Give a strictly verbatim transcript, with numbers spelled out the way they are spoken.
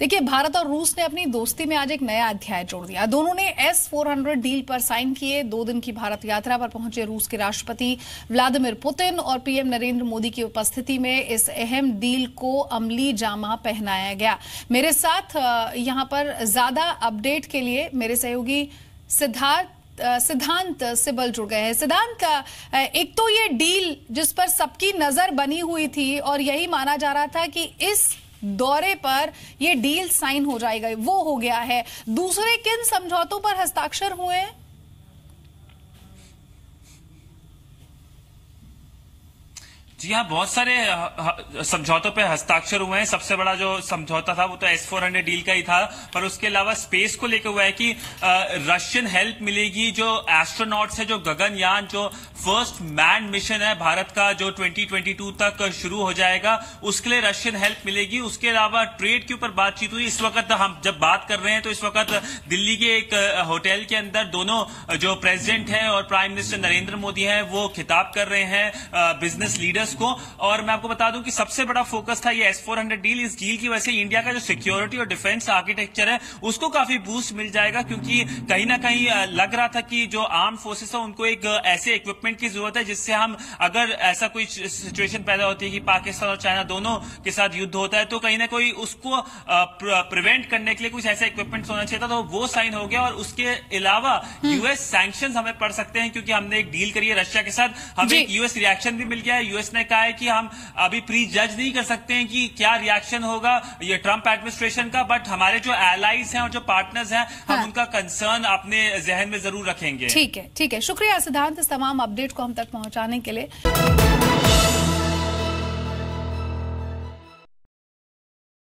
देखिए, भारत और रूस ने अपनी दोस्ती में आज एक नया अध्याय जोड़ दिया। दोनों ने एस फोर हंड्रेड डील पर साइन किए। दो दिन की भारत यात्रा पर पहुंचे रूस के राष्ट्रपति व्लादिमीर पुतिन और पीएम नरेंद्र मोदी की उपस्थिति में इस अहम डील को अमली जामा पहनाया गया। मेरे साथ यहां पर ज्यादा अपडेट के लिए मेरे सहयोगी सिद्धार्थ सिद्धांत सिब्बल जुड़ गए हैं। सिद्धांत, एक तो ये डील जिस पर सबकी नजर बनी हुई थी और यही माना जा रहा था कि इस दौरे पर यह डील साइन हो जाएगा, वो हो गया है। दूसरे किन समझौतों पर हस्ताक्षर हुए हैं? जी हाँ, बहुत सारे समझौतों पे हस्ताक्षर हुए हैं। सबसे बड़ा जो समझौता था वो तो एस फोर हंड्रेड डील का ही था, पर उसके अलावा स्पेस को लेकर हुआ है कि रशियन हेल्प मिलेगी। जो एस्ट्रोनॉट्स है, जो गगनयान, जो फर्स्ट मैन मिशन है भारत का, जो ट्वेंटी ट्वेंटी टू तक शुरू हो जाएगा, उसके लिए रशियन हेल्प मिलेगी। उसके अलावा ट्रेड के ऊपर बातचीत हुई। इस वक्त हम जब बात कर रहे हैं तो इस वक्त दिल्ली के एक होटल के अंदर दोनों जो प्रेसिडेंट हैं और प्राइम मिनिस्टर नरेंद्र मोदी हैं वो खिताब कर रहे हैं बिजनेस लीडर्स को। और मैं आपको बता दूं कि सबसे बड़ा फोकस था ये एस फोर हंड्रेड डील। इस डील की वजह से इंडिया का जो सिक्योरिटी और डिफेंस आर्किटेक्चर है उसको काफी बूस्ट मिल जाएगा, क्योंकि कहीं ना कहीं लग रहा था कि जो आर्म फोर्सेस है उनको एक ऐसे इक्विपमेंट की जरूरत है जिससे हम, अगर ऐसा कोई सिचुएशन पैदा होती है कि पाकिस्तान और चाइना दोनों के साथ युद्ध होता है, तो कहीं ना कहीं उसको प्रिवेंट करने के लिए कुछ ऐसा इक्विपमेंट होना चाहिए था। तो वो साइन हो गया। और उसके अलावा यूएस सैंक्शंस हमें पड़ सकते हैं, क्योंकि हमने एक डील करी है रशिया के साथ। हमें एक यूएस रिएक्शन भी मिल गया है। यूएस ने कहा है कि हम अभी प्री जज नहीं कर सकते हैं कि क्या रिएक्शन होगा यह ट्रंप एडमिनिस्ट्रेशन का, बट हमारे जो एलाइज हैं और जो पार्टनर्स हैं हम उनका कंसर्न अपने जहन में जरूर रखेंगे। ठीक है, ठीक है, शुक्रिया सिद्धांत इस तमाम अपडेट को हम तक पहुंचाने के लिए।